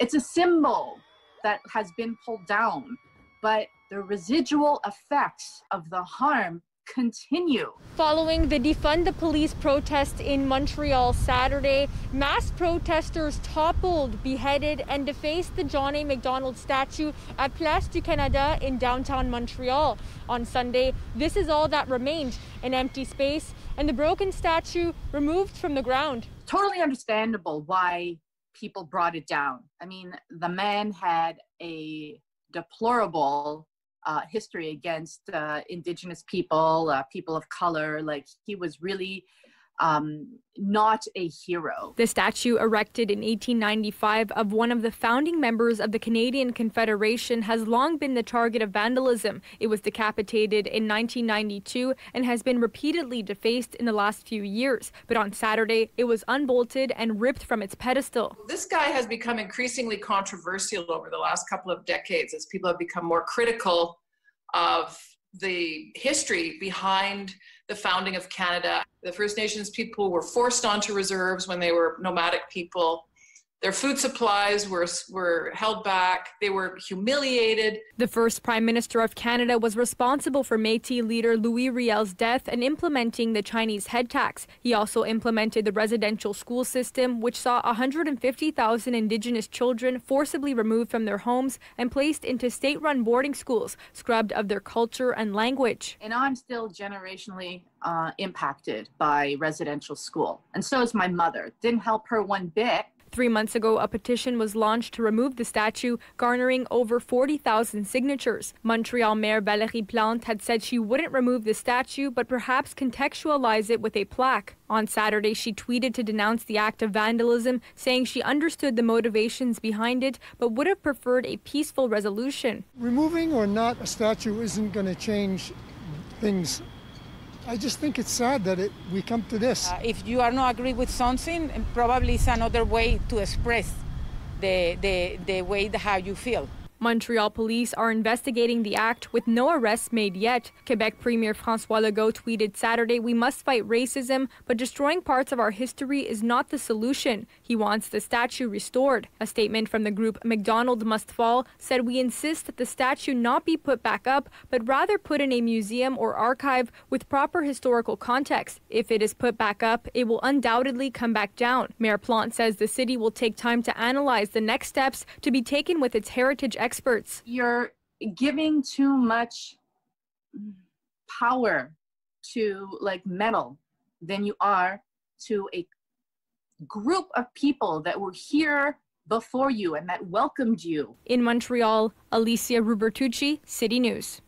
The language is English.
It's a symbol that has been pulled down, but the residual effects of the harm continue. Following the Defund the Police protest in Montreal Saturday, mass protesters toppled, beheaded, and defaced the John A. Macdonald statue at Place du Canada in downtown Montreal. On Sunday, this is all that remained, an empty space and the broken statue removed from the ground. Totally understandable why people brought it down. I mean, the man had a deplorable history against Indigenous people, people of color. Like, he was really not a hero. The statue, erected in 1895 of one of the founding members of the Canadian Confederation, has long been the target of vandalism. It was decapitated in 1992 and has been repeatedly defaced in the last few years. But on Saturday, it was unbolted and ripped from its pedestal. This guy has become increasingly controversial over the last couple of decades as people have become more critical of the history behind the founding of Canada. The First Nations people were forced onto reserves when they were nomadic people. Their food supplies were held back. They were humiliated. The first Prime Minister of Canada was responsible for Métis leader Louis Riel's death and implementing the Chinese head tax. He also implemented the residential school system, which saw 150,000 Indigenous children forcibly removed from their homes and placed into state-run boarding schools, scrubbed of their culture and language. And I'm still generationally impacted by residential school. And so is my mother. Didn't help her one bit. 3 months ago, a petition was launched to remove the statue, garnering over 40,000 signatures. Montreal Mayor Valérie Plante had said she wouldn't remove the statue, but perhaps contextualize it with a plaque. On Saturday, she tweeted to denounce the act of vandalism, saying she understood the motivations behind it, but would have preferred a peaceful resolution. Removing or not a statue isn't going to change things. I just think it's sad that we come to this. If you are not agree with something, probably it's another way to express the way how you feel. Montreal police are investigating the act with no arrests made yet. Quebec Premier François Legault tweeted Saturday, "We must fight racism, but destroying parts of our history is not the solution." He wants the statue restored. A statement from the group McDonald Must Fall said, "We insist that the statue not be put back up, but rather put in a museum or archive with proper historical context. If it is put back up, it will undoubtedly come back down." Mayor Plante says the city will take time to analyze the next steps to be taken with its heritage experts. You're giving too much power to metal than you are to a group of people that were here before you and that welcomed you. In Montreal, Alicia Rubertucci, City News.